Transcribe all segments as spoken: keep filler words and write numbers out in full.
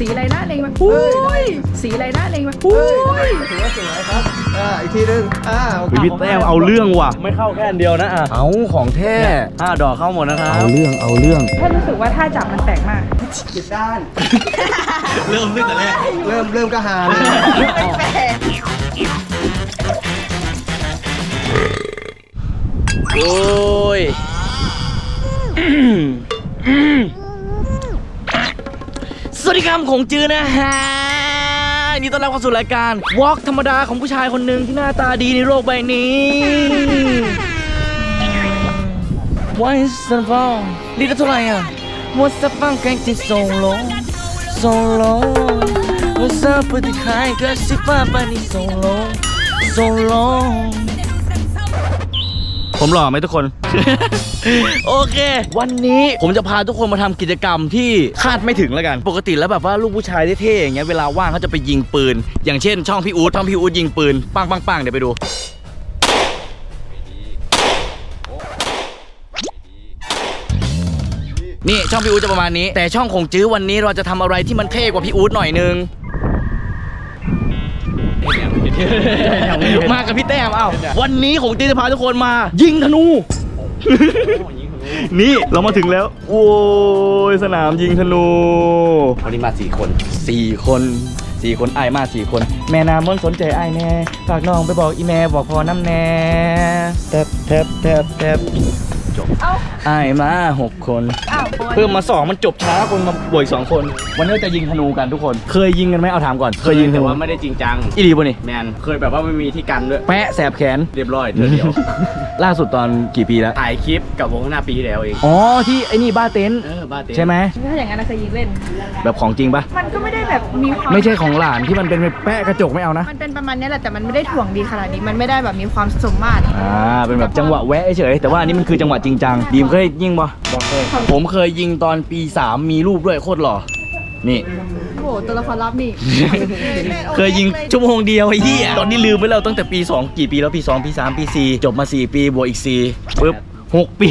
สีอะไรนะเล็งมาอุ้ยสีอะไรนะเล็งมาอุ้ยถือว่าสวยครับอ่าอีกทีนึงอ่าพี่แต้วเอาเรื่องว่ะไม่เข้าแค่อันเดียวนะอ่ะเอาของแท้อ่าดอกเข้าหมดนะครับเอาเรื่องเอาเรื่องแค่รู้สึกว่าท่าจับมันแปลกมากจิตด้านเริ่มตั้งแต่แรกเริ่มเริ่มก็หาเลยโอ้ยสวัสดีครับของจื้อนะฮะนี่ต้อนรับเข้าสู่รายการวอล์กธรรมดาของผู้ชายคนหนึ่งที่หน้าตาดีในโลกใบนี้วันสันฟองดีได้เท่าไหร่อ่ะวันสันฟองแกงจิตส่งลงส่งลงวันสันปุ่นที่ขายก็สิฟ้าไปนี่ส่งลงส่งลงผมหล่อไหมทุกคนโอเควันนี้ผมจะพาทุกคนมาทำกิจกรรมที่คาดไม่ถึงแล้วกันปกติแล้วแบบว่าลูกผู้ชายเท่ๆอย่างเงี้ยเวลาว่างเขาจะไปยิงปืนอย่างเช่นช่องพี่อู๊ดช่องพี่อู๊ดยิงปืนปังปังปังเดี๋ยวไปดูนี่ช่องพี่อู๊ดจะประมาณนี้แต่ช่องของจื้อวันนี้เราจะทำอะไรที่มันเท่กว่าพี่อู๊ดหน่อยนึงมากับพี่แต้มเอ้าวันนี้ของจื้อจะพาทุกคนมายิงธนูนี่เรามาถึงแล้วโอ้ยสนามยิงธนูวันนี้มาสี่คน4คน4คนไอ้มาสี่คนแม่นามนสนใจไอ้แน่ฝากน้องไปบอกอีแม่บอกพอน้ำแน่แทบแทบแทบแทบจบไอ้มาหกคนเพิ่มมาสองมันจบช้าคนมาบวกสองคนวันนี้จะยิงธนูกันทุกคนเคยยิงกันไหมเอาถามก่อนเคยยิงแต่ว่าไม่ได้จริงจังอีดีป่ะนี่แมนเคยแบบว่าไม่มีที่กันด้วยแปะแสบแขนเรียบร้อยเธอเดียวล่าสุดตอนกี่ปีแล้วถ่ายคลิปกับวงหน้าปีแล้วเองอ๋อที่ไอ้นี่บ้าเต็นใช่ไหมถ้าอย่างนั้นเคยยิงเล่นแบบของจริงปะมันก็ไม่ได้แบบมีไม่ใช่ของหลานที่มันเป็นแปะกระจกไม่เอานะมันเป็นประมาณนี้แหละแต่มันไม่ได้ถ่วงดีขนาดนี้มันไม่ได้แบบมีความสมมาตรอ่าเป็นแบบจังหวะแวะเฉยแต่ว่านี่มันคือจังหวะจริงจังดีมเคยยิงปะผมเคยยิงตอนปีสามมีรูปด้วยโคตรหล่อนี่โอ้ตัวละครลับนี่เคยยิงชั่วโมงเดียวไอ้เหี้ยตอนนี้ลืมไปแล้วตั้งแต่ปีสองกี่ปีแล้วปีสองปีสามปีสี่จบมาสี่ปีบวกอีกสี่ปึ๊บหกปี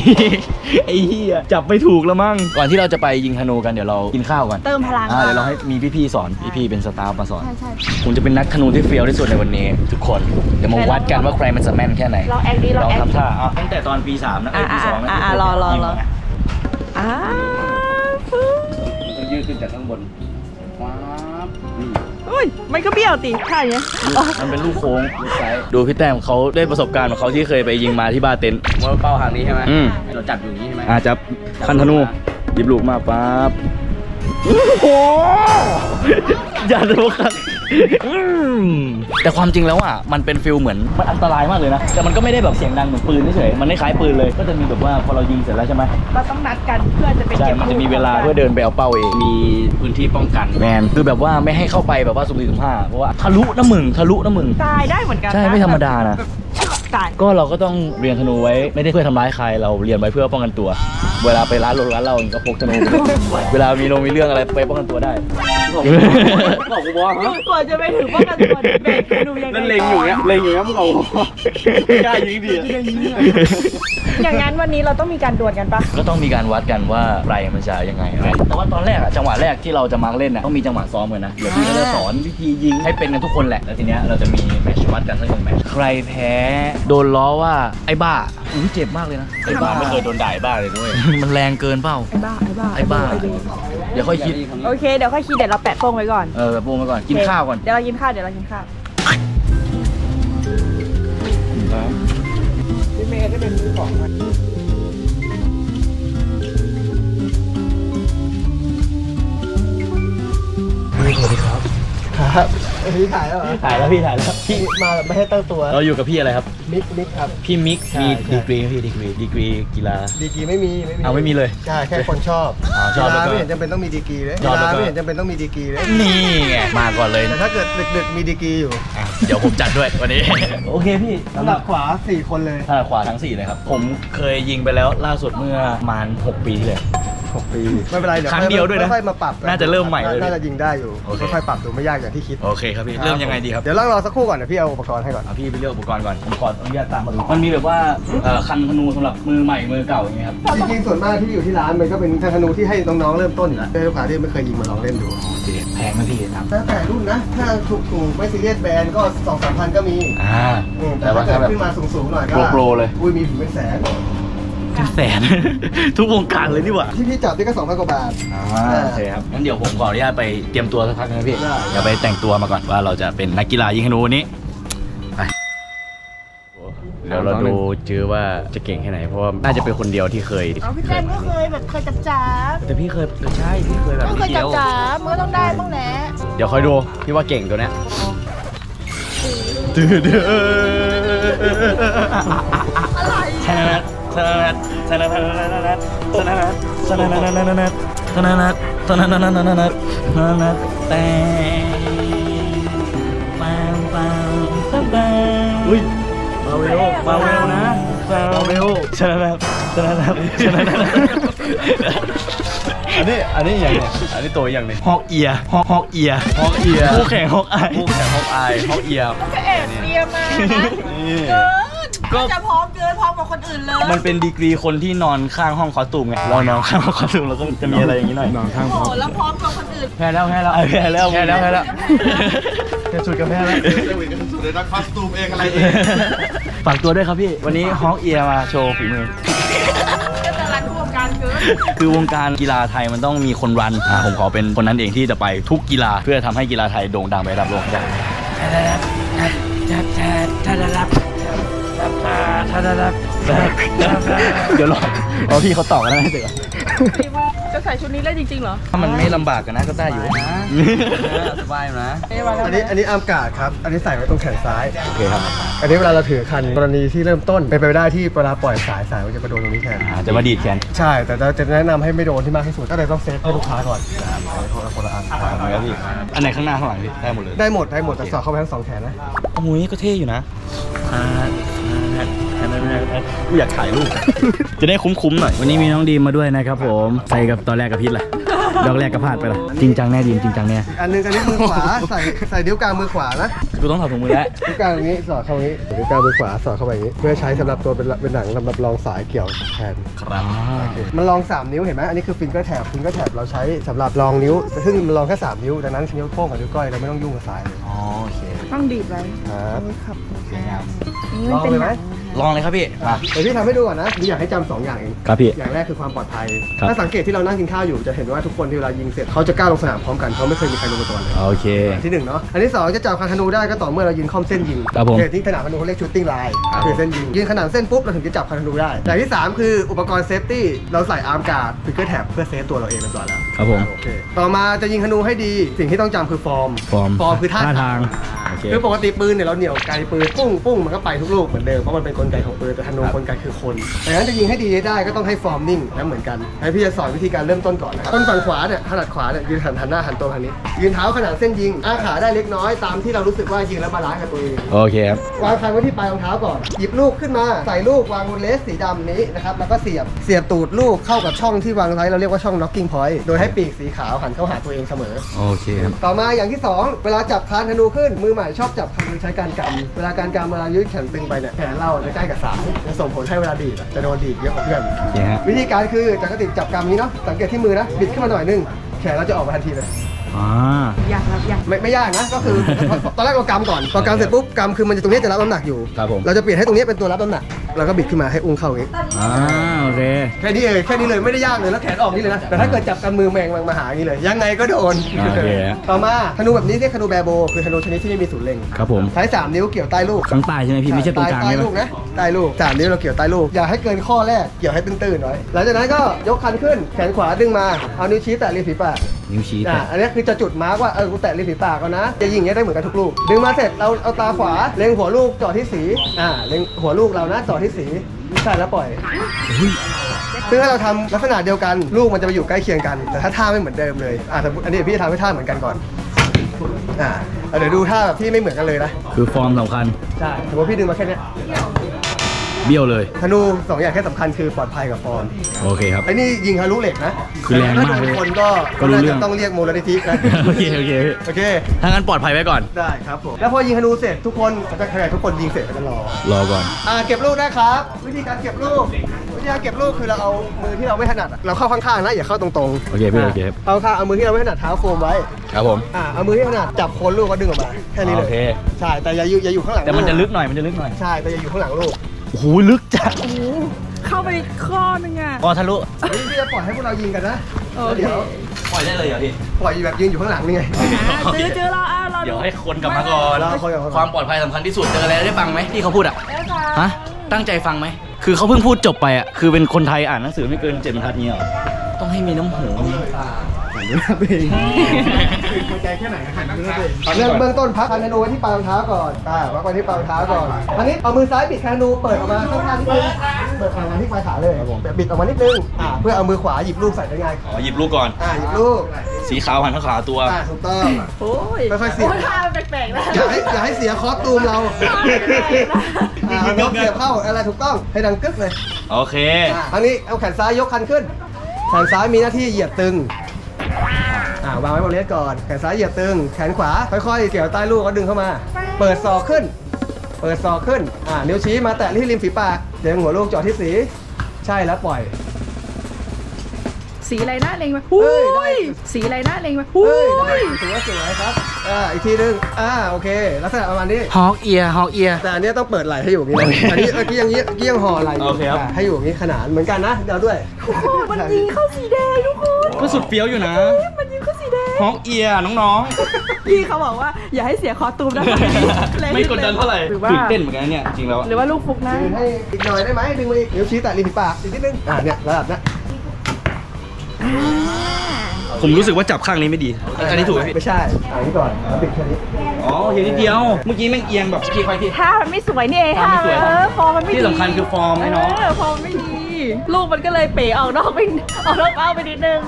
ไอ้เหี้ยจับไม่ถูกแล้วมั้งก่อนที่เราจะไปยิงธนูกันเดี๋ยวเรากินข้าวกันเติมพลังอ่าเดี๋ยวเราให้มีพี่ๆสอนพี่ๆเป็นสตาฟมาสอนใช่ใช่ผมจะเป็นนักธนูที่เฟี้ยวที่สุดในวันนี้ทุกคนเดี๋ยวมาวัดกันว่าใครมันจะแม่นแค่ไหนเราแอคดีเราทำท่าตั้งแต่ตอนปีสามนะไอ้ปีสองนะรอรอรออ้าวต้องยืดขึ้นจากข้างบนว้าวนี่อุ้ยมันก็เบี้ยวตีใช่ไหมมันเป็นลูกโค้งดูพี่แต้มเขาได้ประสบการณ์ของเขาที่เคยไปยิงมาที่บ้าเต็นว่าเป้าทางนี้ใช่ไหมเราจับอยู่นี้ใช่ไหมอาจจะคันธนูหยิบลูกมาปั๊บโอ้โหอย่าโดนครับแต่ความจริงแล้วอ่ะมันเป็นฟิลเหมือนมันอันตรายมากเลยนะแต่มันก็ไม่ได้แบบเสียงดังเหมือนปืนเฉยมันไม่คล้ายปืนเลยก็จะมีแบบว่าพอเรายิงเสร็จแล้วใช่ไหมเราต้องนัดกันเพื่อจะไปเก็บมันจะมีเวลาเพื่อเดินไปเอาเป้าเองมีพื้นที่ป้องกันแมนคือแบบว่าไม่ให้เข้าไปแบบว่าสุ่มสี่สุ่มห้าเพราะว่าทะลุน้ำมึงทะลุน้ำมึงตายได้เหมือนกันใช่ไม่ธรรมดานะก็เราก็ต้องเรียนธนูไว้ไม่ได้เพื่อทำร้ายใครเราเรียนไว้เพื่อป้องกันตัวเวลาไปร้านโรงร้านเราก็พกธนูเวลามีลงมีเรื่องอะไรไปป้องกันตัวได้บอกกูบอกนะก่อนจะไปถึงป้องกันตัวเบรกธนูยังไงนั่นเล็งอยู่เนี้ยเล็งอยู่เนี้ยมึงเอากล้ายิงดีอย่างนั้นวันนี้เราต้องมีการดวลกันปะก็ต้องมีการวัดกันว่าใครมันจะยังไงแต่ว่าตอนแรกอะจังหวะแรกที่เราจะมาเล่นน่ะต้องมีจังหวะซ้อมกันนะเดี๋ยวพี่จะสอนวิธียิงให้เป็นกันทุกคนแหละแล้วทีเนี้ยเราจะมีแมตช์วัดกันสักหนึ่งแมตช์ใครแพ้โดนล้อว่าไอ้บ้าอุ้ยเจ็บมากเลยนะไอ้บ้าไม่เคยโดนด่าไอ้บ้าเลยด้วยมันแรงเกินเปล่าไอ้บ้าไอ้บ้าไอ้บ้าเดี๋ยวค่อยคิดโอเคเดี๋ยวค่อยคิดเดี๋ยวเราแปะโป้งไว้ก่อนเออแปะโป้งไว้ก่อนกินข้าวก่อนเดี๋ยวเรากินข้าวเดี๋ยวเรากินข้าวพี่เมย์ได้เป็นมือของมันสวัสดีครับครับพี่ถ่ายแล้วถ่ายแล้วพี่ถ่ายแล้วพี่มาแบบไม่ให้ตั้งตัวเราอยู่กับพี่อะไรครับมิกมิกครับพี่มิกมีดีกรีพี่ดีกรีดีกรีกีฬาดีกรีไม่มีไม่มีเอาไม่มีเลยใช่แค่คนชอบกีฬาไม่เห็นจำเป็นต้องมีดีกรีเลยกีฬาไม่เห็นจำเป็นต้องมีดีกรีเลยนี่ไงมาก่อนเลยแต่ถ้าเกิดดึกๆมีดีกรีอยู่เดี๋ยวผมจัดด้วยวันนี้โอเคพี่ถนัดขวาสี่คนเลยถนัดขวาทั้งสี่เลยครับผมเคยยิงไปแล้วล่าสุดเมื่อประมาณหกปีที่แล้ว หกปีไม่เป็นไรเดี๋ยวครั้งเดียวด้วยนะค่อยมาปรับน่าจะเริ่มใหม่เลยน่าจะยิงได้อยู่ค่อยๆปรับดูไม่ยากอย่างที่คิดโอเคครับพี่เริ่มยังไงดีครับเดี๋ยวรอสักครู่ก่อนเดี๋ยวพี่เอาอุปกรณ์ให้ก่อนเอาพี่ไปเลือกอุปกรณ์ก่อนผมขออนุญาตตามมาดูมันมีแบบว่าคันธนูสำหรับมือใหม่มือเก่าอย่างเงี้ยครับจริงๆส่วนมากที่อยู่ที่ร้านมันก็เป็นคันธนูที่ให้น้องๆเริ่มต้นนะได้โอกาสที่ไม่เคยยิงมาลองเล่นดูแพงไหมพี่ครับแล้วแต่รุ่นนะถ้าถูกๆไม่ซีเรียสแบรนด์ก็ สองถึงสามพัน ก็มีอ่าแต่ว่าถ้าขึ้นมาสูงๆหน่อยก็โปรเลยอุ้ยมีถึงเป็นแสนเป็นแสนทุกวงการเลยนี่หว่าที่พี่จับนี่ก็สองพันกว่าบาทโอเคครับงั้นเดี๋ยวผมขออนุญาตไปเตรียมตัวสักพักนะพี่อย่าไปแต่งตัวมาก่อนว่าเราจะเป็นนักกีฬายิงธนูนี้ไปแล้วเราดูจื้อว่าจะเก่งแค่ไหนเพราะว่าน่าจะเป็นคนเดียวที่เคยอ๋อพี่เต้นก็เคยแบบเคยจับจับแต่พี่เคยใช่พี่เคยแบบก็เคยจับจับมันก็ต้องได้บ้างแหละเดี๋ยวคอยดูพี่ว่าเก่งตัวเนี้ยตื่นอะไรชนะนัทชนะนัทชนะนัทชนะนัทชนะนัทชนะนัทชนะนัทชนะนัทชนะนัทชนะนัทแต่ปังปังปังปังอุ้ยมาเวลมาเวลนะมาเวลชนะนัทชนะนัทชนะนัทอันนี้อันนี้อย่างเนี่ยอันนี้ตัวอย่างเนี่ยฮอกเอียฮอกฮอกเอียฮอกเอียคู่แข่งฮอกไอคู่แข่งฮอกไอฮอกเอียก็แอบเรียมานี่ก็จะพร้อมเกินพร้อมกว่าคนอื่นเลยมันเป็นดีกรีคนที่นอนข้างห้องคอสตูมไงเรานอนข้างห้องคอสตูมเราก็จะมีอะไรอย่างนี้หน่อยนอนข้างห้องแล้วพร้อมกว่าคนอื่นแพ้แล้วแพ้แล้วแพ้แล้วแพ้แล้วแพ้แล้วแพ้สุดกับแพ้แล้วสุดเลยนะคอสตูมเองอะไรเองฝากตัวด้วยครับพี่วันนี้ฮอกเอียมาโชว์ฝีมือคือวงการกีฬาไทยมันต้องมีคนรันผมขอเป็นคนนั้นเองที่จะไปทุกกีฬาเพื่อทำให้กีฬาไทยโด่งดังไประดับโลกได้เดี๋ยวรอรอพี่เขาตอบกันได้ไหมเดี๋ยวจะใส่ชุดนี้ได้จริงๆเหรอถ้ามันไม่ลำบากกันนะก็ได้อยู่นะสบายนะอันนี้อันนี้อามกาดครับอันนี้ใส่ไว้ตรงแขนซ้ายโอเคครับอันนี้เวลาเราถือคันกรณีที่เริ่มต้นเป็นไปได้ที่เวลาปล่อยสายสายมันจะไปโดนตรงนี้แทนจะมาดีดแขนใช่แต่เราจะแนะนำให้ไม่โดนที่มากที่สุดก็เลยต้องเซฟให้ลูกค้าก่อนคนละอันอันไหนข้างหน้าข้างหลังพี่ได้หมดเลยได้หมดได้หมดแต่สอดเข้าไปทั้งสองแขนนะโอ้ยก็เท่อยู่นะกูอยากถ่ายรูปจะได้คุ้มๆหน่อยวันนี้มีน้องดีมมาด้วยนะครับผมใส่กับตอนแรกกับพิษเลยดอกแรกกับพลาดไปละจริงจังแน่ดีมจริงจังแน่อันนึงอันนี้มือขวาใส่ใส่นิ้วกลางมือขวานะกูต้องถอดถุงมือแล้วนิ้วกลางอย่างนี้สอดเข้าอย่างนี้นิ้วกลางมือขวาสอดเข้าไปอย่างนี้เพื่อใช้สำหรับตัวเป็นเป็นหนังสำหรับรองสายเกี่ยวแทนครับมันรองสามนิ้วเห็นไหมอันนี้คือฟิงเกอร์แถบฟิงเกอร์แถบเราใช้สำหรับรองนิ้วซึ่งมันรองแค่สามนิ้วดังนั้นนิ้วโป้งกับนิ้วก้อยเราไม่ต้องยุ่งกับสายเลยอ๋อโอเคต้องดีดไว้ครับลองเลยไหมลองเลยครับพี่เดี๋ยวพี่ทำให้ดูก่อนนะอยากให้จำสองอย่างเองครับพี่อย่างแรกคือความปลอดภัยถ้าสังเกตที่เรานั่งกินข้าวอยู่จะเห็นว่าทุกคนที่เวลายิงเสร็จเขาจะกล้าลงสนามพร้อมกันเขาไม่เคยมีใครลงมาก่อนเลยโอเคที่หนึ่งเนาะอันที่สองจะจับคันธนูได้ก็ต่อเมื่อเรายืนค่อมเส้นยิงเดี๋ยวที่สนามธนูเขาเรียกชูตติ้งไลน์คือเส้นยิงยืนขนาดเส้นปุ๊บเราถึงจะจับคันธนูได้อย่างที่สามคืออุปกรณ์เซฟตี้เราใส่อาร์มการ์ดฟิกเกอร์แท็บเพื่อเซฟตัวเราเองเรียบร้อยแล้วครับผมต่อมาจะยิงธนูให้ดีสิ่งที่ต้องจำคือฟอร์มฟอร์มคือท่าทางคือปกติปืนเนี่ยเราเหนี่ยวไกลปืนปุ้งปุ้งมันก็ไปทุกลูกเหมือนเดิมเพราะมันเป็นกลไกของปืนแต่ธนูกลไกคือคนดังนั้นจะยิงให้ดีได้ก็ต้องให้ฟอร์มนิ่งนะเหมือนกันให้พี่จะสอนวิธีการเริ่มต้นก่อนนะต้นฝั่งขวาเนี่ยถนัดขวาเนี่ยยืนหันหันหน้าหันตัวทางนี้ยืนเท้าขนาดเส้นยิงอ้าขาได้เล็กน้อยตามที่เรารู้สึกว่ายิงแล้วบาลานซ์กับตัวเองโอเคครับวางคันไว้ที่ปลายรองเท้าก่อนหยิบลูกขึ้นมาใส่ลูกวางบนเลสสีดำนี้นะครับแล้วก็เสียบเสียบตูดลูกเข้ากับช่องที่วางไว้เราเรียกว่าช่อง knocking point โดยให้ปีกสีขาวหันเข้าหาตัวเองเสมอโอเคครับต่อมาอย่างที่สองเวลาจับคันธนูขึ้นมือใหม่ชอบจับคันโดยใช้การกำเวลาการกำเวลายืดแขนตึงไปเนี่ยแขนเราจะใกล้กับสายจะส่งผลให้เวลาดีดจะโดนดีดเยอะกว่าเพื่อนวิธีการคือจับกระติกจับกำนี้เนาะสังเกตที่มือนะบิดขึ้นมาหน่อยนึงแขนเราจะออกมาทันทีเลยยากครับยากไม่ไม่ยากนะก็คือตอนแรกเรากำก่อนพอกำเสร็จปุ๊บกำคือมันจะตรงนี้จะรับน้ำหนักอยู่เราจะเปลี่ยนให้ตรงนี้เป็นตัวรับน้ำหนักเราก็บิดขึ้นมาให้อุ้งเข้าอย่างนี้โอเคแค่นี้เลยแค่นี้เลยไม่ได้ยากเลยแล้วแขนออกนี่เลยนะแต่ถ้าเกิดจับกันมือแมงมาหาอย่างนี้เลยยังไงก็โดนต่อมาธนูแบบนี้เรียกธนูแบโบคือธนูชนิดที่ไม่มีศูนย์เล็งครับผมใช้สามนิ้วเกี่ยวใต้ลูกข้างใต้ใช่ไหมพี่ไม่ใช่ตรงกลางใต้ลูกนะใต้ลูกสามนิ้วเราเกี่ยวใต้ลูกอย่าให้เกินข้อแรกเกี่ยวให้ตื้นๆหน่อยหลังจากนั้นก็ยกคันขึ้นแขนขวาดึงมาเอานิ้วชี้แตะริมฝีปากนิ้วชี้อ่ะอันนี้คือจะจุดมาร์กว่าเออกูแตะริมฝีปากแล้วนะจะยิงเงี้ยได้เหมือนกันทุกลูกดึงมาเสร็จเราเอาตาขวาเล็งหัวลูกจ่อที่สีอ่าเล็งหัวลูกเรานะจ่อที่สีใช่แล้วปล่อยซึ่งถ้าเราทำลักษณะเดียวกันลูกมันจะไปอยู่ใกล้เคียงกันแต่ถ้าท่าไม่เหมือนเดิมเลยอ่ะสมมติอันนี้พี่จะทำให้ท่าเหมือนกันก่อนอ่าเดี๋ยวดูท่าแบบที่ไม่เหมือนกันเลยนะคือฟอร์มสำคัญใช่สมมติพี่ดึงมาแค่นี้ เบี้ยวเลยธนูสองอย่างแค่สำคัญคือปลอดภัยกับฟอร์มโอเคครับไอ้นี่ยิงทะลุเหล็กนะคือแรงมากเลยคนก็น่าจะต้องเรียกมูลนิธินะโอเคโอเคโอเคถ้างั้นปลอดภัยไว้ก่อนได้ครับผมแล้วพอยิงธนูเสร็จทุกคนจะแข่งทุกคนยิงเสร็จก็จะรอรอก่อนอ่าเก็บลูกได้ครับวิธีการเก็บลูกวิธีการเก็บลูกคือเราเอามือที่เราไม่ถนัดเราเข้าข้างๆนะอย่าเข้าตรงๆโอเคพี่โอเคครับเอาข้างเอามือที่เราไม่ถนัดเท้าโคมไว้ครับผมอ่าเอามือที่ถนัดจับโคนลูกก็ดึงออกมาแค่นี้เลยใช่แต่อย่าอยู่อย่าอยู่ข้างหลังแต่มันจะลึกหน่อยมันจะลึกหน่อยใช่แต่อย่าอยู่ข้างหลังลูกโอ้โหลึกจัดโอ้เข้าไปข้อนึงอ่ะอ๋อทะลุนี่พี่จะปล่อยให้พวกเรายิงกันนะเดี๋ยวปล่อยได้เลยเหรอพี่ปล่อยแบบยืนอยู่ข้างหลังนี่ไงเจอเจอเราอ่ะเราเดี๋ยวให้คนกลับมาก่อนความปลอดภัยสำคัญที่สุดเจออะไรได้ฟังไหมที่เขาพูดอ่ะฮะตั้งใจฟังไหมคือเขาเพิ่งพูดจบไปอ่ะคือเป็นคนไทยอ่านหนังสือไม่เกินเจ็ดบรรทัดนี้อ่ะต้องให้มีน้ำหูใจแค่ไหนนะครับเรื่องเบื้องต้นพักคันธนูไว้ที่ปลายเท้าก่อนอ่าพักไว้ที่ปลายเท้าก่อนอันนี้เอามือซ้ายปิดคันธนูเปิดออกมาข้างหน้านิดนึงเปิดออกมาที่ปลายขาเลยแบบบิดออกมานิดนึงอ่าเพื่อเอามือขวาหยิบลูกใส่ได้ง่ายอ๋อหยิบลูกก่อนอ่าหยิบลูกสีขาวหันข้างขวาตัวอ่าถูกต้องโอ้ยค่อยๆเสียบท่าแปลกๆนะอย่าให้อย่าให้เสียคอตูมเราอ่าเสียบเข้าอะไรถูกต้องให้ดังกึกเลยโอเคอันนี้เอาแขนซ้ายยกคันขึ้นแขนซ้ายมีหน้าที่เหยียดตึงวางไว้บนเลสก่อนแขนซ้ายเหยียบตึงแขนขวาค่อยๆเกี่ยวใต้ลูกก็ดึงเข้ามาเปิดศอกขึ้นเปิดศอกขึ้นอ่านิ้วชี้มาแตะที่ริมฝีปากเดี๋ยวหัวลูกจอดที่สีใช่แล้วปล่อยสีอะไรนะเล็งมาหุ้ยสีอะไรนะเล็งมาหุ้ยสวยสวยครับอ่าอีกทีนึงอ่าโอเคลักษณะประมาณนี้ฮอกเอียฮอกเอียแต่อันนี้ต้องเปิดไหลให้อยู่นี่อันนี้เมื่อกี้ยังนี้เกี่ยงห่อไหลให้อยู่นี้ขนานเหมือนกันนะเดาด้วยมันยิงเข้าสีแดงทุกคนก็สุดเฟี้ยวอยู่นะมันยิงเข้าสีแดงฮอกเอียน้องๆพี่เขาบอกว่าอย่าให้เสียคอตูมนะไม่กดดันเท่าไหร่ตื่นเต้นเหมือนกันเนี่ยจริงแล้วหรือว่าลูกฟุกนะให้อีกหน่อยได้ไหมดึงมาอีกนิ้วชี้แตะริมฝีปากอีกนิดนึงอ่าเนี่ยระดับนะผมรู้สึกว่าจับข้างนี้ไม่ดีอันนี้ถูกไม่ใช่อันนี้ก่อนปิดแค่นี้อ๋อเห็นนิดเดียวเมื่อกี้แม่งเอียงแบบขี้ควายที่ถ้ามันไม่สวยนี่เองค่ะฟอร์มมันไม่ดีที่สำคัญคือฟอร์มไม่เนาะฟอร์มไม่ดีลูกมันก็เลยเป๋ออกนอกไปออกนอกเป้าไปนิดนึง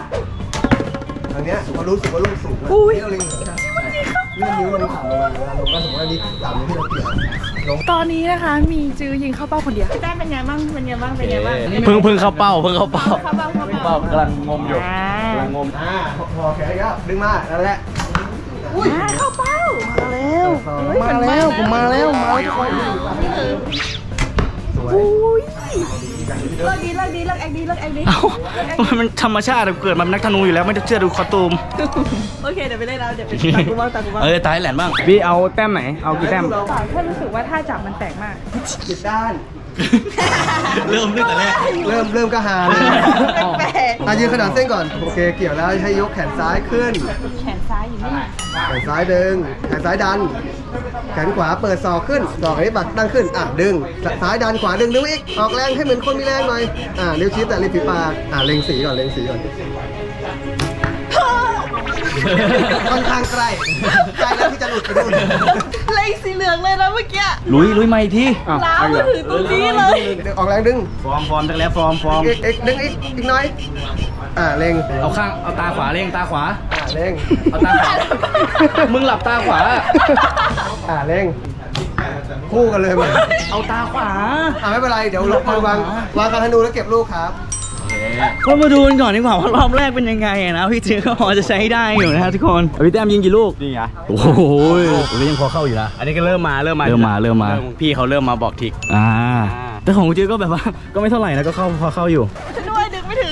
ตอนนี้ผมรู้สึกว่าลูกสูงเลยเที่ยวลิงเหรอเรื่องนิ้วลงต่ำลงมาลงก็สมมติว่านี่ต่ำที่เราเกี่ยวตอนนี้นะคะมีจื้อยิงเข้าเป้าคนเดียวพี่แต้มเป็นไงบ้างเป็นไงบ้างเป็นไงบ้างเพิ่งเพิ่งเข้าเป้าเพิ่งเข้าเป้าเข้าเป้าเข้าเป้ากำลังงมอยู่กำลังงมอ่าพอแขนก็ดึงมาแล้วแหละอุ้ยเข้าเป้ามาแล้วมาแล้วผมมาแล้วมาแล้วสวยเลิกดีเลิกดีเลิกแอคดีเลิกแอคดีเอ้ามันธรรมชาติเกิดมาเป็นนักธนูอยู่แล้วไม่ต้องเชื่อดูคอตูมโอเคเดี๋ยวไปเล่นแล้วเดี๋ยวไปตากูบ้างตากูบ้างเออตาให้แหลนบ้างพี่เอาแต้มไหนเอากี่แต้มแค่รู้สึกว่าท่าจับมันแตกมากจิตด้านเริ่มตั้งแต่แรกเริ่มเริ่มกระหายตายืนขนาดเส้นก่อนโอเคเกี่ยวแล้วให้ยกแขนซ้ายขึ้นแขนซ้ายอยู่นี่แขนซ้ายดึงแขนซ้ายดันแขนขวาเปิดศอกขึ้นศอกนี้บักตั้งขึ้นอ่ะดึงซ้ายดันขวาดึงนิ้วอีกออกแรงให้เหมือนคนมีแรงหน่อยอ่ะนิ้วชี้แต่ริมฝีปากอ่ะเล็งสีก่อนเล็งสีก่อนค่อนข้างใกล้ใกล้แล้วที่จะหลุดไปดูเล็งสีเหลืองเลยนะเมื่อกี้ลุยลุยใหม่ทีล้าวมาถึงตรงนี้เลยออกแรงดึงฟอร์มฟอร์มตั้งแล้วฟอร์มฟอร์มเอ็กดึงอีกอีกน้อยอ่าเล็งเอาข้างเอาตาขวาเล็งตาขวาอ่าเล็งเอาตาขวามึงหลับตาขวาอ่าเล็งคู่กันเลยมั้ยเอาตาขวาอ่าไม่เป็นไรเดี๋ยวลงมาวางวางคันธนูแล้วเก็บลูกครับก็มาดูกันก่อนดีกว่าว่ารอบแรกเป็นยังไงนะพี่จื้อก็พอจะใช้ได้อยู่นะทุกคนพี่แต้มยิงกี่ลูกนี่ไงโอ้โหยังพอเข้าอยู่นะอันนี้ก็เริ่มมาเริ่มมาเริ่มมาเริ่มมาพี่เขาเริ่มมาบอกทิกอ่าแต่ของจื้อก็แบบว่าก็ไม่เท่าไหร่นะก็เข้าพอเข้าอยู่ด้วยดึงไม่ถึง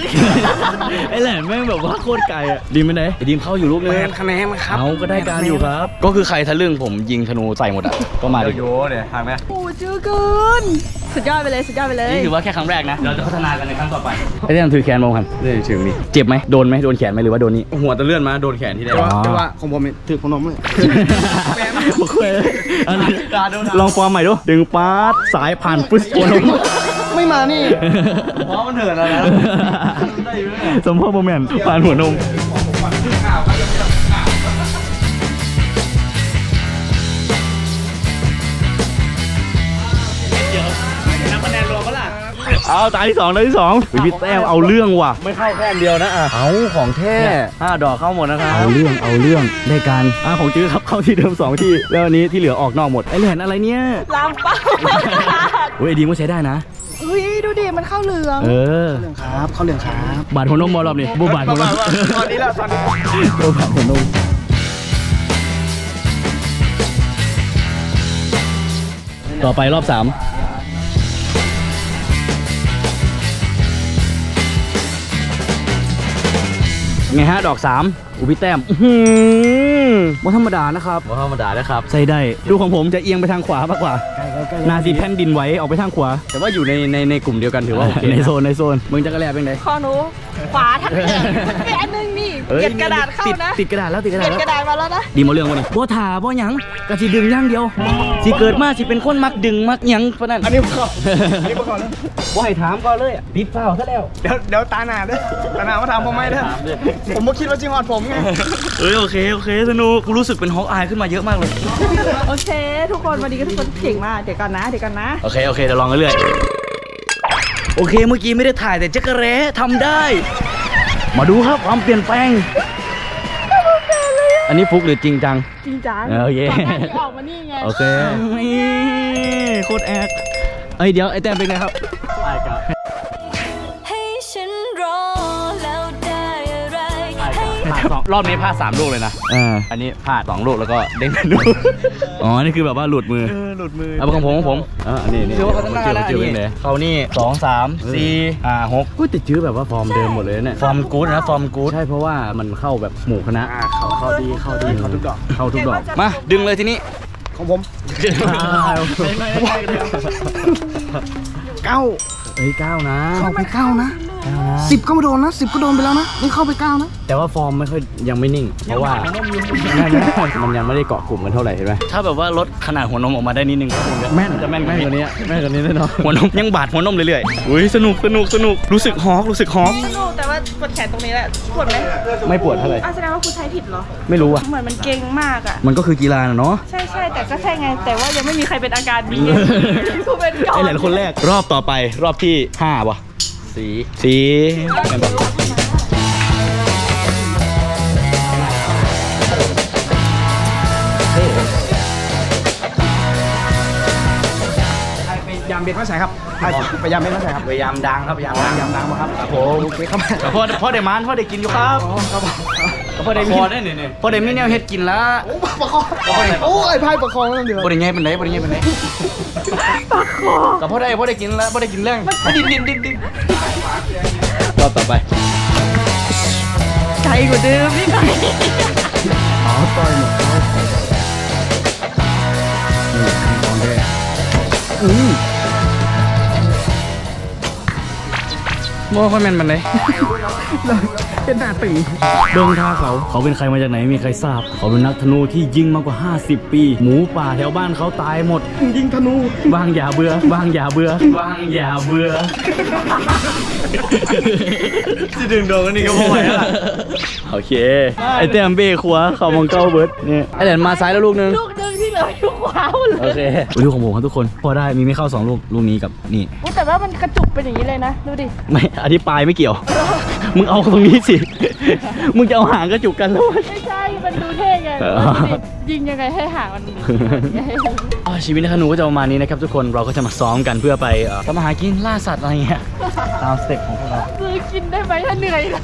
ไอ้แหล่แม่งแบบว่าโคตรไกลอะดีมไปไหนดีมเข้าอยู่ลูกนึงคะแนนมันครับเอาก็ได้การอยู่ครับก็คือใครทะลึ่งผมยิงธนูใส่หมดอะก็มาดิโยเนี่ยทางนี้โอ้จื้อเกินสุดยอดไปเลยสุดยอดไปเลยนี่ถือว่าแค่ครั้งแรกนะเราจะพัฒนากันในครั้งต่อไปไอ้เนี่ยถือแขนมองกันเรื่อยถึงนี่เจ็บไหมโดนไหมโดนแขนไหมหรือว่าโดนนี่หัวตะเลื่อนมาโดนแขนที่แรกแต่ว่าของผมถือของน้องเลยแปมบุกเลยลองฟอร์มใหม่ดูดึงปาร์ตสายผ่านปุ๊บโอนไม่มานี่เพราะมันเถื่อนแล้วนะสมพ่อโมเมนต์ผ่านหัวนมเอาตาที่สองตาที่สองพี่แต้มเอาเรื่องว่ะไม่เข้าแค่เดียวนะอ่ะเอาของแท้ห้าดอกเข้าหมดนะครับเอาเรื่องเอาเรื่องในการอ่ะของจื้อครับเข้าที่เดิมสองที่แล้วอันนี้ที่เหลือออกนอกหมดไอ้เหรียญอะไรเนี่ยลามเป้าเว้ยดีมก็ใช้ได้นะ เฮ้ยดูดิมันเข้าเหลืองเออเหลืองครับเข้าเหลืองครับบาดหัวนมบอลรอบนี้บูบาดหัวนมตอนนี้แล้วตอนนี้บูบาดหัวนมต่อไปรอบสามไงฮะดอกสามอูพี่แต้มว่าธรรมดานะครับว่าธรรมดานะครับใช่ได้ดูของผมจะเอียงไปทางขวามากกว่านาซีแผ่นดินไว้ออกไปทางขวาแต่ว่าอยู่ในในในกลุ่มเดียวกันถือว่าโอเคในโซนในโซนมึงจะกระแลเป็นไงข้อหนูขวาทั้งเองเป็นอันนึงนี่เก็บกระดาษเข้านะติดกระดาษแล้วติดกระดาษแล้วติดกระดาษมาแล้วนะดีมาเรื่องวันนี้บ่ถ่าบ่หยังกะสิดึงย่างเดียวสิเกิดมาสิเป็นคนมักดึงมักหยังเพราะนั่นอันนี้ก่อนอันนี้ก่อนเลยบ่ให้ถามก่อนเลยติดเฝ้าซะแล้วเดี๋ยวเดี๋ยวตาหนาเด้อตาหนามาถามผมไม่เด้อผมบ่คิดว่าจิงหอดผมไงเอ้ยโอเคโอเคสนุกกูรู้สึกเป็นฮอกอายขึ้นมาเยอะมากเลยโอเคทุกคนวันนี้ก็ทุกคนเก่งมากเดี๋ยวก่อนนะเดี๋ยวก่อนนะโอเคโอเคเดี๋ยวลองเรื่อยโอเคเมื่อกี้ไม่ได้ถ่ายแต่เจ๊กระเร่ทำได้มาดูครับความเปลี่ยนแปลงอันนี้ฟุกหรือจริงจังจริงจังโอเคออกมานี่ไงโอเคโคตรแอคเอ้ยเดี๋ยวไอแต้มเป็นไงครับไอครับให้ฉันรอแล้วได้อะไรรอบนี้พลาดสามลูกเลยนะอันนี้พลาดสองลูกแล้วก็เด้งหนึ่งลูกอ๋อนี่คือแบบว่าหลุดมือหลุดมือเอาของผมของผมอ่านี่นี่เขาจื้อเป็นเลยเขานี่สองสามสี่ห้าหกกูติดจื้อแบบว่าฟอร์มเดิมหมดเลยเนี่ยฟอร์มกู๊ดนะฟอร์มกู๊ดใช่เพราะว่ามันเข้าแบบหมู่คณะเขาเข้าดีเข้าดีเข้าทุกดอกเข้าทุกดอกมาดึงเลยทีนี้ของผมเก้าเอ้ยเก้านะเข้าไปเก้านะสิบก็โดนนะสิบก็โดนไปแล้วนะนี่เข้าไปเก้านะแต่ว่าฟอร์มไม่ค่อยยังไม่นิ่งเพราะว่ามันยังไม่ได้เกาะกลุ่มกันเท่าไหร่เห็นไหมถ้าแบบว่าลดขนาดหัวนมออกมาได้นิดนึงแม่นจะแม่นแม่นตัวนี้แม่นตัวนี้แน่นอนหัวนมยังบาดหัวนมเรื่อยๆอุ้ยสนุกสนุกสนุกรู้สึกฮอกรู้สึกฮอกสนุกแต่ว่าปวดแขนตรงนี้แหละปวดไหมไม่ปวดเท่าไหร่แสดงว่าคุณใช้ผิดเหรอไม่รู้อะเหมือนมันเก่งมากอะมันก็คือกีฬาเนาะใช่ใช่แต่ก็ใช่ไงแต่ว่ายังไม่มีใครเป็นอาการนี้คุณเป็นก่อนไอ้หลายคนแรกรอบต่อไปรอบที่ห้าว่ะสีสียามเบ็ดมาใส่ครับไปยามเบ็ดมาใส่ครับไปยามดังครับยามดังยามดังมาครับครับผมโอเคครับพ่อพ่อเดมันพ่อเด็กกินอยู่ครับครับพ่อเดมีเนี่ยพ่อเดมีเนี่ยเฮ็ดกินละโอ้ประคองโอ้ไอ้พายประคองนั่นเดือดบริเงี้ยเป็นไหนบริเงี้ยเป็นไหนประคองกับพ่อได้พ่อได้กินแล้วพ่อได้กินแรงดิ้นดิ้นดิ้นดิ้นรอบต่อไปไกลกว่าเดิมนี่ไงอ๋อต่อยหนึ่งอืมโม่ค่อยแมนมันเลยเป็นหน้าตึงดงท่าเขาเขาเป็นใครมาจากไหนมีใครทราบเขาเป็นนักธนูที่ยิงมากกว่าห้าสิบปีหมูป่าแถวบ้านเขาตายหมดยิงธนูวางอย่าเบื่อวางอย่าเบื่อวางอย่าเบื่อจะดึงดงกันนี่ก็พอแล้วโอเคไอเต้มเบ้ขวาเขามองเก้าเบิร์ดนี่ไอเด่นมาซ้ายแล้วลูกนึงทุกว้าวเลยโอเคดูของผมครับทุกคนพอได้มีไม่เข้าสองลูกลูกนี้กับนี่แต่ว่ามันกระจุกเป็นอย่างนี้เลยนะดูดิไม่อธิบายไม่เกี่ยวมึงเอาตรงนี้สิมึงจะเอาหางกระจุกกันแล้วไม่ใช่มันดูเท่ไงยิงยังไงให้หางมันชีวิตนักธนูก็จะประมาณนี้นะครับทุกคนเราก็จะมาซ้อมกันเพื่อไปทำอาหารกินล่าสัตว์อะไรเงี้ยตามสเต็ปของพวกเราซื้อกินได้ไหมถ้าเหนื่อยแล้ว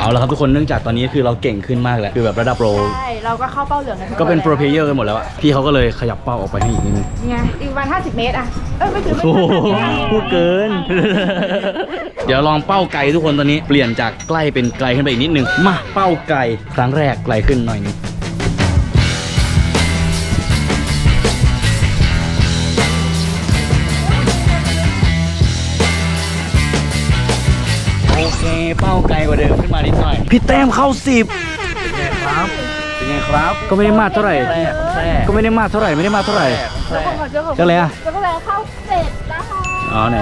เอาละครับทุกคนเนื่องจากตอนนี้คือเราเก่งขึ้นมากแล้วคือแบบระดับโปรใช่เราก็เข้าเป้าเหลืองกันก็เป็นโปรเพลเยอร์กันหมดแล้วอะพี่เขาก็เลยขยับเป้าออกไปให้อีกนิดนึงไงอีกวันห้าสิบเมตรอะเออไม่ถึงพูดเกินเดี๋ยวลองเป้าไกลทุกคนตอนนี้เปลี่ยนจากใกล้เป็นไกลขึ้นไปอีกนิดนึงมาเป้าไกลครั้งแรกไกลขึ้นหน่อยนึงเป้าไกลกว่าเดิมขึ้นมานิดหน่อยพี่แต้มเข้าสิบครับเป็นไงครับก็ไม่ได้มากเท่าไหร่ก็ไม่ได้มากเท่าไหร่ไม่ได้มากเท่าไหร่เจ้าเลยอะเจ้าเลยเข้าเจ็ดแล้วค่ะอ๋อไหน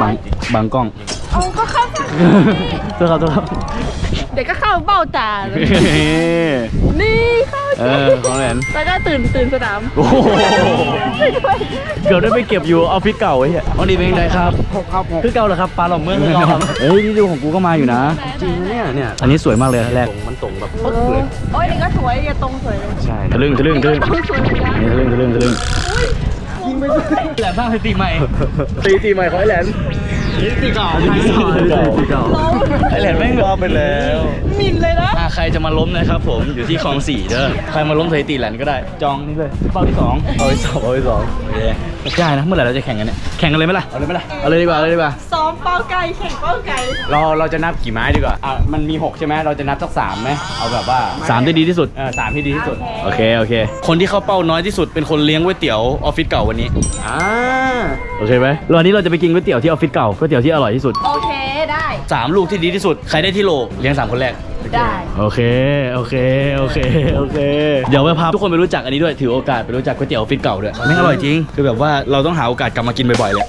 บางบางกล้องเอาก็เข้าตัวเขาตัวเขาเด็กก็เข้าเบ้าตาเลยนี่เข้าเออของแหลนแล้วก็ตื่นตื่นสนามโอ้โหเกือบได้ไปเก็บอยู่ออฟฟิศเก่าไอ้เนี่ยวันนี้เป็นยังไงครับคือเก่าเหรอครับปลาหลอมเมืองเฮ้ยนี่ดูของกูก็มาอยู่นะจริงเนี่ยเนี่ยอันนี้สวยมากเลยแรกมันตรงแบบโอ้ยนี่ก็สวยเนี่ยตรงสวยเลยใช่ทะลึ่งทะลึ่งทะลึ่งทะลึ่งทะลึ่งทะลึ่ง งไปแหลมบ้างตีใหม่ตีตีใหม่ขอไอ้แหลมตีเก่าตีเก่าตีเก่าไอ้แหลมแม่งรอไปแล้วมินเลยนะใครจะมาล้มนะครับผมอยู่ที่คลองสี่เด้อใครมาล้มสถิติแหลมก็ได้จองนี่เลยเป้าที่สองเป้าที่สองเป้าที่สองโอเคได้นะเมื่อไหร่เราจะแข่งกันเนี่ยแข่งกันเลยไหมล่ะเอาเลยไหมล่ะเอาเลยดีกว่าเอาเลยดีกว่าซ้อมเป้าไกลแข่งเป้าไกลเราเราจะนับกี่ไม้ดีกว่าอ่ะมันมีหกใช่ไหมเราจะนับสักสามไหมเอาแบบว่าสามที่ดีที่สุดเออสามที่ดีที่สุดโอเคโอเคคนที่เข้าเป้าน้อยที่สุดเป็นคนเลี้ยงก๋วยเตี๋ยวออฟฟิศเก่าวันนี้อ่าโอเคไหมวันนี้เราจะไปกินก๋วยเตี๋ยวที่ออฟฟิศเก่าก๋วยเตี๋ยวที่อร่อยที่สุดโอเคได้สามลูกที่ดีที่สุดใครได้ที่โลเลี้ยงสามคนแรกได้โอเคโอเคโอเคโอเคเดี๋ยวไปพาทุกคนไปรู้จักอันนี้ด้วยถือโอกาสไปรู้จักก๋วยเตี๋ยวออฟฟิศเก่าด้วยไม่อร่อยจริงคือแบบว่าเราต้องหาโอกาสกลับมากินบ่อยๆแหละ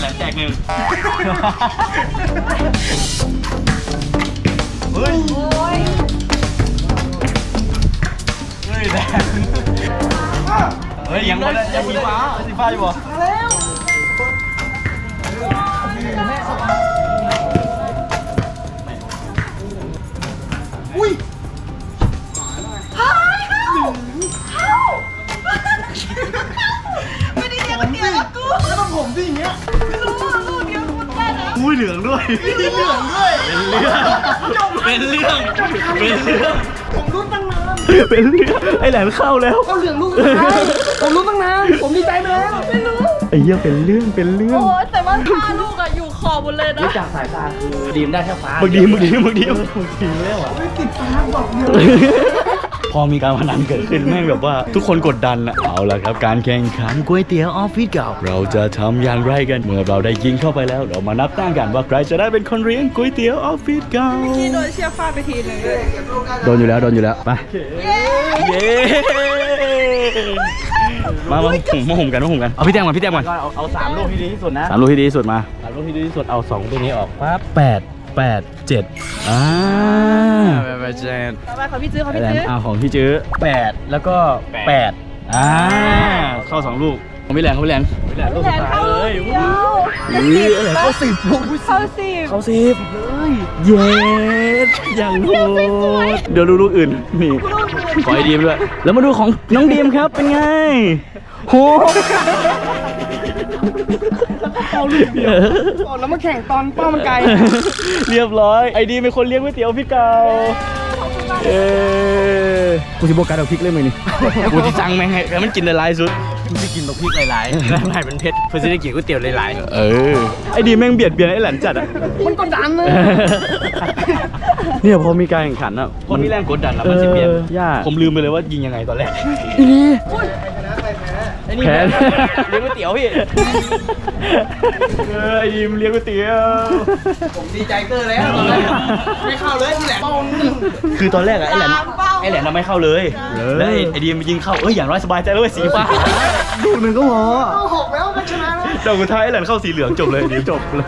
แหลมแจกหนึ่งเฮ้ยเฮ้ยแหลมเฮ้ยยังไม่ได้ยังไม่ได้สีฟ้าอยู่บ่อุ้ยเฮ้ยเข้าไม่ได้เรียกเดียวกับกูแล้วต้องผมที่อย่างเงี้ยลูกลูกเดียวกูได้นะอุ้ยเหลืองด้วยเหลืองด้วยเป็นเรื่องเป็นเรื่องผมรู้ตั้งนานเป็นเรื่องไอ้แหลมเข้าแล้วเขาเหลืองลูกผมรู้ตั้งนานผมดีใจไปแล้วไม่รู้ไอ้เยี่ยเป็นเรื่องเป็นเรื่องโอ้แต่ว่าข้าลูกอะอยู่ขอบหมดเลยนะจากสายตาคือดีมได้แค่ฟ้าบางดีบางดีบางดีบางดีแล้วอะไม่ติดฟ้าบอกเลยพอมีการพนันเกิดขึ้นแม่งแบบว่าทุกคนกดดันอะเอาล่ะครับการแข่งขันก๋วยเตี๋ยวออฟฟิศเก่าเราจะทำอย่างไรกันเมื่อเราได้ยิงเข้าไปแล้วเรามานับแต้มกันว่าใครจะได้เป็นคนเลี้ยงก๋วยเตี๋ยวออฟฟิศเก่าที่โดนเชี่ยฟาดไปทีนึงโดนอยู่แล้วโดนอยู่แล้วไปเย้มามาหุ่มมาหุ่มกันมาหุ่มกันเอาพี่แต้มก่อนพี่แต้มก่อนเอาสามลูกที่ดีที่สุดนะสามลูกที่ดีที่สุดมาสามลูกที่ดีที่สุดเอาสองตัวนี้ออกปั๊บแปดแปดเจ็ดอ่าแปดแปดเจ็ดของพี่จื้อของพี่จื้อเอาของพี่จื้อแปดแล้วก็แปดอ่าเข้าสองลูกของพี่แหลงของพี่แหลงพี่แหลงลูกสุดท้ายเลยเข้าสิบลูกเข้าสิบเข้าสิบเลยเย็ดอย่างโหดเดี๋ยวดูลูกอื่นนี่ขอไอดีมด้วยแล้วมาดูของน้องดีมครับเป็นไงโหเอาลูกเดียวแล้วมาแข่งตอนเป้ามันไกลเรียบร้อยไอดีมเป็นคนเลี้ยงก๋วยเตี๋ยวพี่เก่าเออกูจะโบกัสเอาพริกเล่นมือนี่กูจะจังแม่งให้มันกินละลายสุดที่กินตัวพริกหลายๆหลายเป็นเพชรเพื่อจะได้กินก๋วยเตี๋ยวหลายๆเออไอ้ดีแม่งเบียดเบียนไอ้แหลมจัดอ่ะมันกดดันเลยเนี่ยพอมีการแข่งขันอ่ะพอมีแรงกดดันแล้วมันจะเบียดผมลืมไปเลยว่ายิงยังไงตอนแรกแพ้เลี้ยงก๋วยเตี๋ยวพี่เออยิมเลี้ยงก๋วยเตี๋ยวผมดีใจเกอร์แล้วไม่เข้าเลยแหลมเป้าคือตอนแรกอะไอ้แหลมไอ้แหลมเราไม่เข้าเลยแล้วไอ้ดีมยิงเข้าเอ้ยอย่างน้อยสบายใจแล้วสีฟ้าดูหนึ่งก็พอหกแล้วมันชนะแล้วเจ้าคุณท้ายไอ้แหลมเข้าสีเหลืองจบเลยเดี๋ยวจบเลย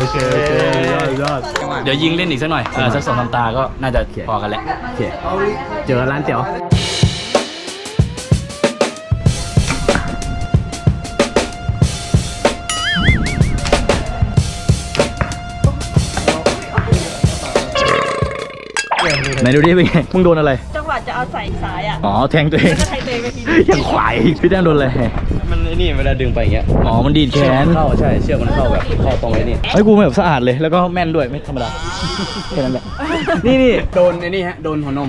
โอเคโอเคยอดยอดเดี๋ยวยิงเล่นอีกสักหน่อยสักสองสามตาก็น่าจะพอกันแหละเจอร้านเตี๋ยวไหนดูดิเป็นไงมึงโดนอะไรจังหวะจะเอาใส่สายอ่ะอ๋อแทงตัวเองแทงตัวเองไปทีอย่างขวายพี่แต้มโดนอะไรมันนี่เวลาดึงไปอย่างเงี้ยอ๋อมันดีดแขนเข้าใช่เชือกมันเข้าแบบเข้าตรงเลยนี่ไอ้กูแบบสะอาดเลยแล้วก็แม่นด้วยไม่ธรรมดาแค่นั้นแหละนี่นี่โดนไอ้นี่ฮะโดนหัวนม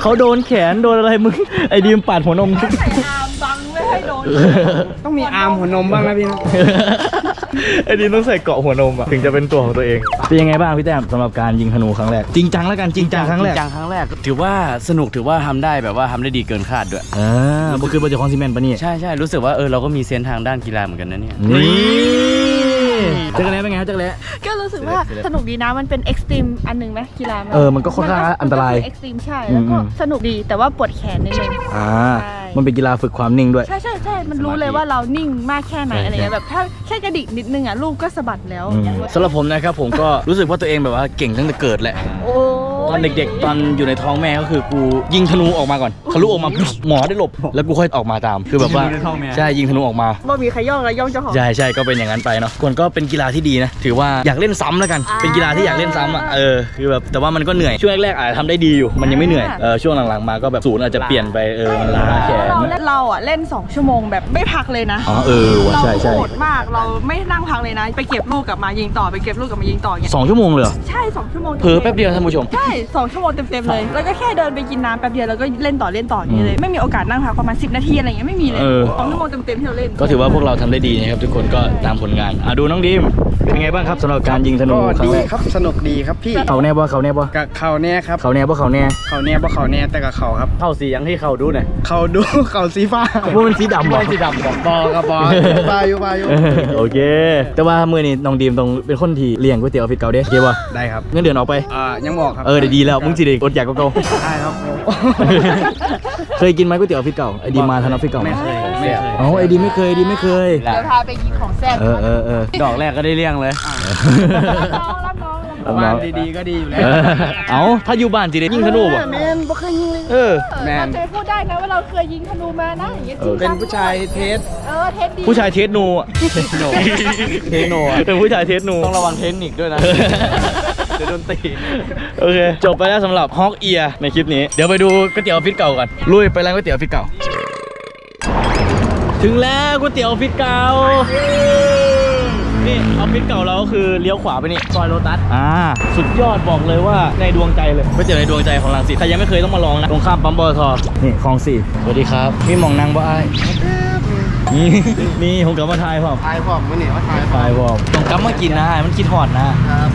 เขาโดนแขนโดนอะไรมึงไอ้ดีมปาดหัวนมใส่อาร์มบังไม่ให้โดนต้องมีอาร์มหัวนมบ้างนะพี่ไอ้ดีต้องใส่เกาะหัวนมอ่ะถึงจะเป็นตัวของตัวเองเป็นยังไงบ้างพี่แต้มสำหรับการยิงธนูครั้งแรกจริงจังแล้วกันจริงจังครั้งแรกจริงจังครั้งแรกถือว่าสนุกถือว่าทำได้แบบว่าทำได้ดีเกินคาดด้วยอ่ามันคือโปรเจกต์คอนซีเมนต์ปะเนี่ยใช่ใช่รู้สึกว่าเออเราก็มีเซนทางด้านกีฬาเหมือนกันนะเนี่ยจักรเล่เป็นไงครับจักรเล่ก็รู้สึกว่าสนุกดีนะมันเป็นเอ็กซ์ตรีมอันหนึ่งไหมกีฬาเออมันก็ค่อนข้างอันตรายเอ็กซ์ตรีมใช่แล้วก็สนุกดีแต่ว่าปวดแขนนิดนึงอ่ามันเป็นกีฬาฝึกความนิ่งด้วยใช่ใช่ใช่มันรู้เลยว่าเรานิ่งมากแค่ไหนอะไรเงี้ยแบบถ้าแค่กระดิกนิดนึงอ่ะลูกก็สะบัดแล้วสำหรับผมนะครับผมก็รู้สึกว่าตัวเองแบบว่าเก่งตั้งแต่เกิดแหละโอ้ ตอนเด็กๆตอนอยู่ในท้องแม่ก็คือกูยิงธนูออกมาก่อนทะลุออกมาหมอได้หลบแล้วกูค่อยออกมาตามคือแบบว่าใช่ยิงธนูออกมาว่ามีใครย่องแล้วย่องเจ้าของใช่ใช่ก็เป็นอย่างนั้นไปเนาะคนก็เป็นกีฬาที่ดีนะถือว่าอยากเล่นซ้ำแล้วกันเป็นกีฬาที่อยากเล่นซ้ำอ่ะเออคือแบบแต่ว่ามันก็เหนื่อยช่วงแรกๆอาจจะทำได้ดีอยู่มันยังไม่เหนื่อยเออช่วงหลังๆมาก็แบบศูนย์อาจจะเปลี่ยนไปเออมันล้าแขนเราอ่ะเล่นสองชั่วโมงแบบไม่พักเลยนะอ๋อเออใช่ใช่โหดมากเราไม่นั่งพักเลยนะไปเก็บลูกกลับมายิงต่อไปเก็บลูกกลับมายิงต่อสองชั่วโมงเลยใช่สองชั่วโมงเผลอแป๊บเดียวท่านผู้ชมใช่สองชั่วโมงเต็มๆเลยแล้วก็แค่เดินไปกินน้ำแป๊บเดียวแล้วก็เล่นต่อเล่นต่อนี้เลยไม่มีโอกาสนั่งพักประมาณสิบนาทีอะไรเงี้ยไม่มีเลยสองชั่วโมงเต็มๆที่เราเล่นก็ถือว่าพวกเราทำได้ดีนะครับทุกคนก็ตามผลงานอ่ะดูน้องดีมเป็นไงบ้างครับสำหรับการยิงธนูครั้งแรกครับสนุกดีครับพี่เขาแน่บ่เขาแน่บ่เขาแน่ครับเขาแน่บ่เขาแน่เขาแน่บ่เขาแน่แต่กับเขาครับเขาสียังที่เขาดูหน่อยเขาดูเขาสีฟ้าว่ามันสีดำบ่สีดำบ่บอกับบอปลาอยู่ปลาอยู่โอเคแต่ว่าเมื่อนี้น้องดีมตรงเป็นคนที่เลี้ยงก๋วยเตี๋ยวออฟฟิศเก่าเด้เก๋บ่ได้ครับเงินเดือนออกไปอ่ายังบอกครับเออดีแล้วมึงจีดีอดอยากก็เก่าได้ครับเคยกินไหมก๋วยเตี๋ยวออฟฟิศเก่าไอดีมาทานออฟฟิศเก่าไม่เคยไม่เคยอ๋อไอดีไม่เคยดีไม่เคยเดี๋ยวพาไปกินของแซ่บเออเออเออดอกแรกก็ได้เลี้ยงเลยบ้านดีๆก็ดีอยู่แล้วเอาถ้าอยู่บ้านจีเดยิงธนูบ่แมนบ่เคยยิงเลยเออแมนเคยพูดได้นะว่าเราเคยยิงธนูมานะอย่างเงี้ยเป็นผู้ชายเทสเออเทสดีผู้ชายเทสนูเทสโนเทสโนเป็นผู้ชายเทสนูต้องระวังเทคนิคด้วยนะเดี๋ยวโดนตีโอเคจบไปแล้วสำหรับฮอกเอียในคลิปนี้เดี๋ยวไปดูก๋วยเตี๋ยวฟิตเก่ากันลุยไปร้านก๋วยเตี๋ยวฟิตเก่าถึงแล้วก๋วยเตี๋ยวฟิตเก่านี่ออฟฟิศเก่าเราก็คือเลี้ยวขวาไปนี่ซอยโลตัสอ่าสุดยอดบอกเลยว่าในดวงใจเลยก๋วยเตี๋ยวในดวงใจของรังสิตใครยังไม่เคยต้องมาลองนะตรงข้ามปั๊มปตท.นี่คลองสี่สวัสดีครับพี่มองนางบ่อ้ายนี่นี่ผมกลับมาทายพ่อทายพ่อเมื่อไหร่ว่าทายทายพ่อต้องกลับมากินนะมันคิดหอดนะครับ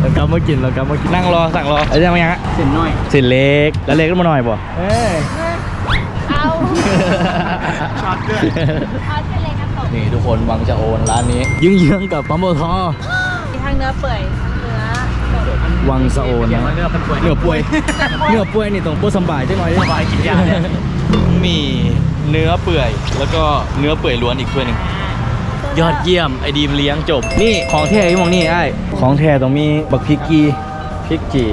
แล้วกลับมากินแล้วกลับมากินนั่งรอสั่งรอไอ้เรื่องอะไรฮะเส้นน้อยเส้นเล็กแล้วเล็กก็มาหน่อยบ่เอ้ยเอาช็อตด้วยช็อตเลยนะนี่ทุกคนวังจะโอนร้านนี้ยืงเยื้องกับปั๊มปตท.ทั้งเนื้อเปื่อยทั้งเนื้อวังจะโอนนะเนื้อป่วยเนื้อป่วยเนื้อป่วยนี่ตรงโป๊ะสบายใช่ไหมสบายกินยาเนี่ยมีเนื้อเปื่อยแล้วก็เนื้อเปื่อยล้วนอีกถ้วยนึงยอดเยี่ยมไอดีมเลี้ยงจบนี่ของแท้ที่มองนี่ไอ้ของแท้ตรงมีบักพริกกีพริกจี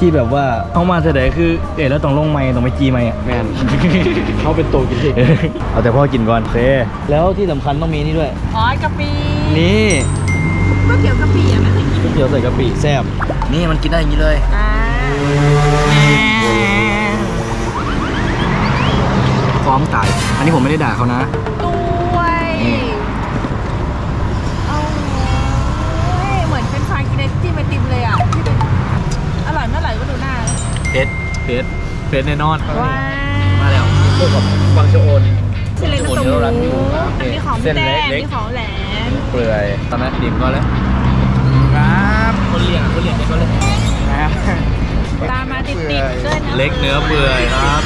ที่แบบว่าเข้ามาเสด็จคือเอ๋แล้วต้องลงไม้ต้องไปจีไม้อะแมนเขาเป็นตัวกินเองเอาแต่พ่อกินก่อนโอเคแล้วที่สำคัญต้องมีนี่ด้วยอ๋อกะปินี่ก๋วยเตี๋ยวกะปิอ่ะไม่เคยกินก๋วยเตี๋ยวใส่กะปิแซ่บนี่มันกินได้อย่างนี้เลยพร้อมตายอันนี้ผมไม่ได้ด่าเขานะด้วยเอาเหมือนเป็นฟรายกินไอติมไอติมเลยอ่ะอร่อยเมื่อไหร่ก็ดูหน้าเฟสเฟสเฟสแน่นอนมาแล้วพวกกับวังชะโอนเส้นเล็กตรงนี้อันนี้ของแดงอันนี้ของแหลมเปลือยตอนนั้นดิมก็แล้วครับคนเลี้ยงคนเลี้ยงก็เลยนะครับตามมาติดติดเล็กเนื้อเปลือยครับ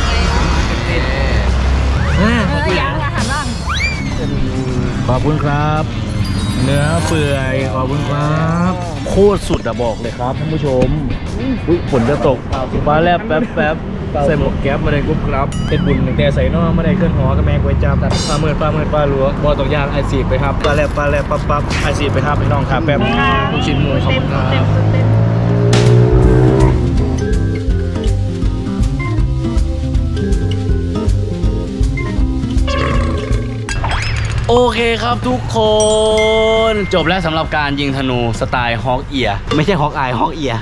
เนื้อย่างอาหารล่างขอบคุณครับเนื้อเปื่อยขอบคุณครับโคตรสุดอะบอกเลยครับท่านผู้ชมอุ้ยฝนจะตกฟ้าแลบแป๊บแป๊บใส่หมวกแก๊ปมาได้กรุ๊ปครับเป็นบุญหนึ่งแต่ใส่นอกมาได้เคลื่อนหอกระแมงไว้จับปลาเมิดปลาเมิดปลาลัวบอตกยางไอซีไปครับปลาแลบปลาแลบปั๊บปั๊บไอซีไปครับพี่น้องครับแป๊บลูกชิ้นหมูขอบคุณครับโอเคครับทุกคนจบแล้วสำหรับการยิงธนูสไตล์ฮอกเอียไม่ใช่ฮอกอายฮอกเอีย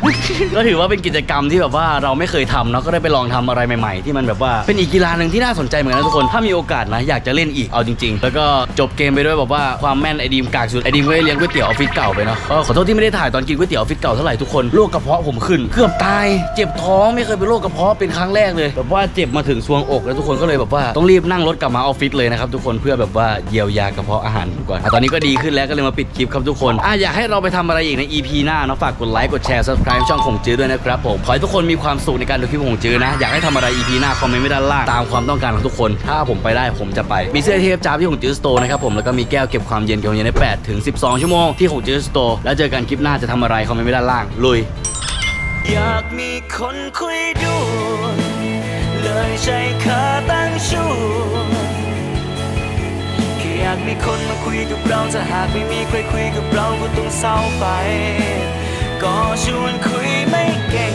ก็ถือว่าเป็นกิจกรรมที่แบบว่าเราไม่เคยทำเนาะก็ได้ไปลองทำอะไรใหม่ๆที่มันแบบว่าเป็นอีกกีฬาหนึ่งที่น่าสนใจเหมือนกันนะทุกคนถ้ามีโอกาสนะอยากจะเล่นอีกเอาจริงๆแล้วก็จบเกมไปด้วยแบบว่าความแม่นไอดีมกากสุดไอดีมก็ได้เลี้ยงก๋วยเตี๋ยวออฟฟิศเก่าไปเนาะก็ขอโทษที่ไม่ได้ถ่ายตอนกินก๋วยเตี๋ยวออฟฟิศเก่าเท่าไหร่ทุกคนโรคกระเพาะผมขึ้นเกือบตายเจ็บท้องไม่เคยเป็นโรคกระเพาะเป็นครั้งแรกเลยแบบว่าเจ็บมาถึงซวงอกแล้วทุกคนก็เลยแบบว่าต้องรีบนั่งรถกลับมาออฟฟิศเลยนะครับทุกคนเพื่อแบบว่าเยียวยากระเพาะอาหารก่อนตอนนี้ก็ดีขึ้นแล้วก็เลยมาปิดคลิปครับทุกคนอ่ะอยากให้เราไปทำอะไรอีกใน อี พี หน้าเนาะฝากกดไลค์กดแชร์ ซับสไครบ์ ช่องของจื้อด้วยนะครับผมขอให้ทุกคนมีความสุขในการดูคลิปของจื้อนะอยากให้ทำอะไร อี พี หน้าคอมเมนต์ไว้ด้านล่างตามความต้องการของทุกคนถ้าผมไปได้ผมจะไปมีเสื้อเทปจ้าที่ของจื้อสโตร์นะครับผมแล้วก็มีแก้วเก็บความเย็นเก็บความเย็นได้แปดถึงสิบสองชั่วโมงที่ของจื้อสโตร์แล้วเจอกันคลิปหน้าจะทำอะไรคอมเมนต์ไว้ด้านล่างลุยอยากมีคนคุยด้วยเลยใช้ขาตั้งชูอยากมีคนมาคุยกับเราถ้าหากไม่มีใครคุยกับเราก็ต้องเศร้าไป ก็ชวนคุยไม่เก่ง